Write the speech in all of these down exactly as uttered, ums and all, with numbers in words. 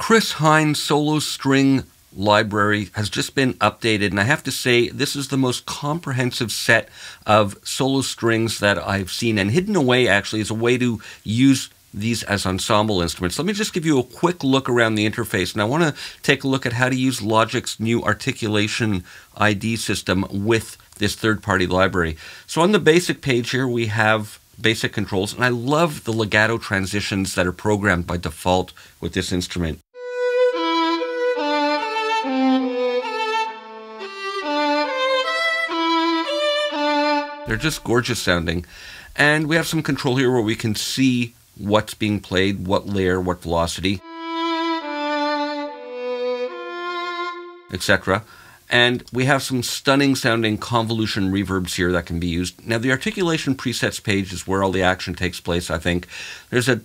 Chris Hein Solo String library has just been updated, and I have to say this is the most comprehensive set of solo strings that I've seen, and hidden away actually is a way to use these as ensemble instruments. Let me just give you a quick look around the interface, and I want to take a look at how to use Logic's new Articulation I D system with this third-party library. So on the basic page here we have basic controls, and I love the legato transitions that are programmed by default with this instrument. They're just gorgeous sounding. And we have some control here where we can see what's being played, what layer, what velocity, et cetera. And we have some stunning sounding convolution reverbs here that can be used. Now the articulation presets page is where all the action takes place, I think. There's a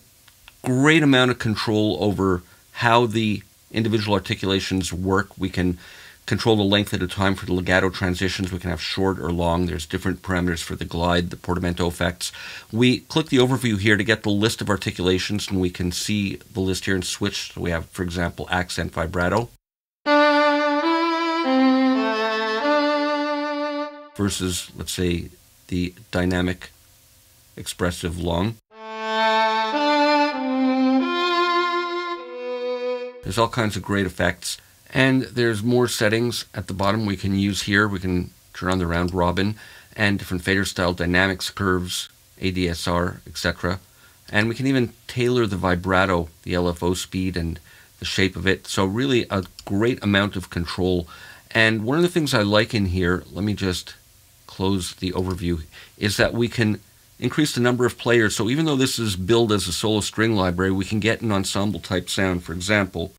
great amount of control over how the individual articulations work. We can control the length at a time for the legato transitions. We can have short or long. There's different parameters for the glide, the portamento effects. We click the overview here to get the list of articulations, and we can see the list here and switch. So we have, for example, accent vibrato versus, let's say, the dynamic expressive long. There's all kinds of great effects. And there's more settings at the bottom we can use here. We can turn on the round robin and different fader style dynamics, curves, A D S R, et cetera. And we can even tailor the vibrato, the L F O speed, and the shape of it. So really a great amount of control. And one of the things I like in here, let me just close the overview, is that we can increase the number of players. So even though this is billed as a solo string library, we can get an ensemble type sound. For example,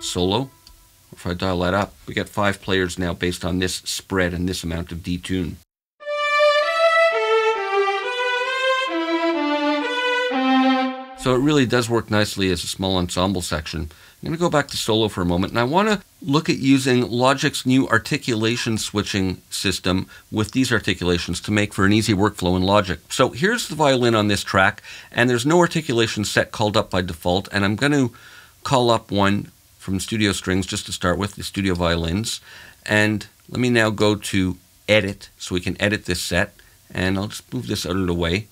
solo. If I dial that up, we get five players now based on this spread and this amount of detune. So it really does work nicely as a small ensemble section. I'm going to go back to solo for a moment, and I want to look at using Logic's new articulation switching system with these articulations to make for an easy workflow in Logic. So here's the violin on this track, and there's no articulation set called up by default, and I'm going to call up one from Studio Strings just to start with, the Studio Violins. And let me now go to edit so we can edit this set, and I'll just move this out of the way.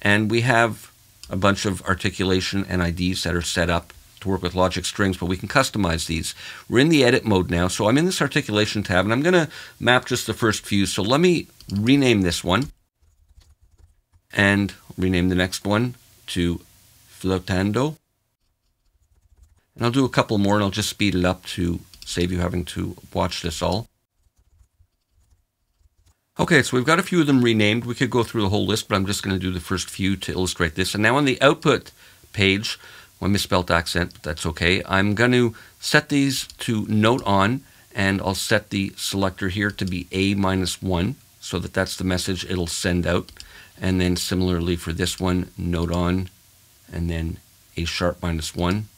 And we have a bunch of articulation and I Ds that are set up to work with Logic strings, but we can customize these. We're in the edit mode now, so I'm in this articulation tab, and I'm going to map just the first few. So let me rename this one and rename the next one to Flotando. And I'll do a couple more, and I'll just speed it up to save you having to watch this all. Okay, so we've got a few of them renamed. We could go through the whole list, but I'm just going to do the first few to illustrate this. And now on the output page, well, I misspelled accent, but that's okay. I'm going to set these to note on, and I'll set the selector here to be A minus one, so that that's the message it'll send out. And then similarly for this one, note on, and then A sharp minus one.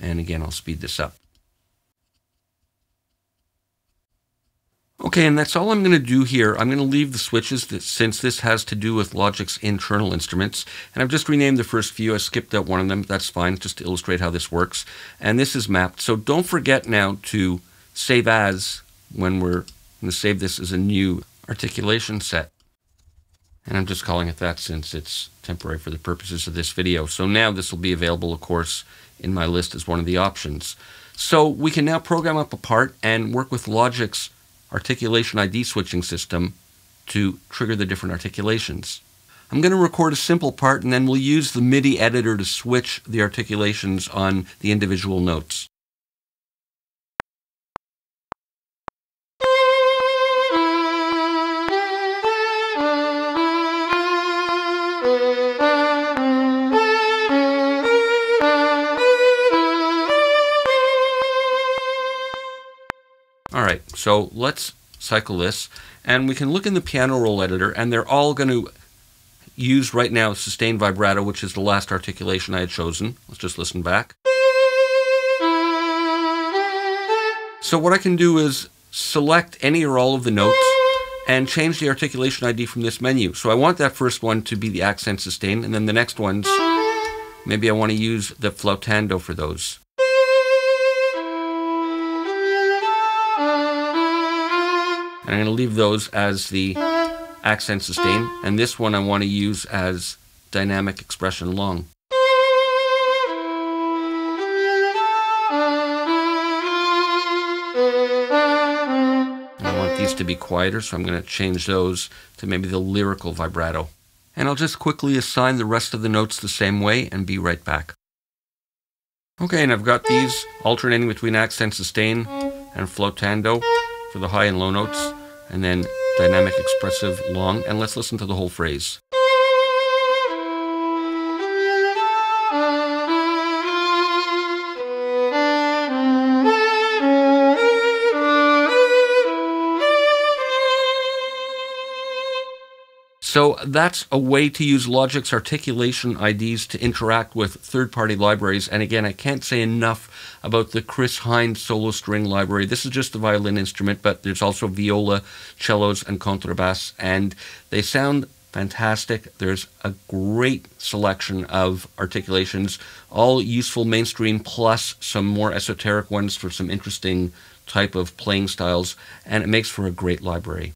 And again, I'll speed this up. Okay, and that's all I'm going to do here. I'm going to leave the switches that, since this has to do with Logic's internal instruments. And I've just renamed the first few. I skipped out one of them. That's fine, just to illustrate how this works. And this is mapped. So don't forget now to save as when we're going to save this as a new articulation set. And I'm just calling it that since it's temporary for the purposes of this video. So now this will be available, of course, in my list as one of the options. So we can now program up a part and work with Logic's articulation I D switching system to trigger the different articulations. I'm going to record a simple part, and then we'll use the MIDI editor to switch the articulations on the individual notes. Alright, so let's cycle this, and we can look in the piano roll editor, and they're all going to use right now sustained vibrato, which is the last articulation I had chosen. Let's just listen back. So what I can do is select any or all of the notes and change the articulation I D from this menu. So I want that first one to be the accent sustained, and then the next ones Maybe I want to use the flautando for those. And I'm going to leave those as the accent sustain, and this one I want to use as dynamic expression long. I want these to be quieter, so I'm going to change those to maybe the lyrical vibrato. And I'll just quickly assign the rest of the notes the same way and be right back. Okay, and I've got these alternating between accent sustain and flautando for the high and low notes, and then dynamic expressive long, and let's listen to the whole phrase. So that's a way to use Logic's articulation I Ds to interact with third-party libraries. And again, I can't say enough about the Chris Hein Solo String library. This is just the violin instrument, but there's also viola, cellos, and contrabass, and they sound fantastic. There's a great selection of articulations, all useful mainstream, plus some more esoteric ones for some interesting type of playing styles, and it makes for a great library.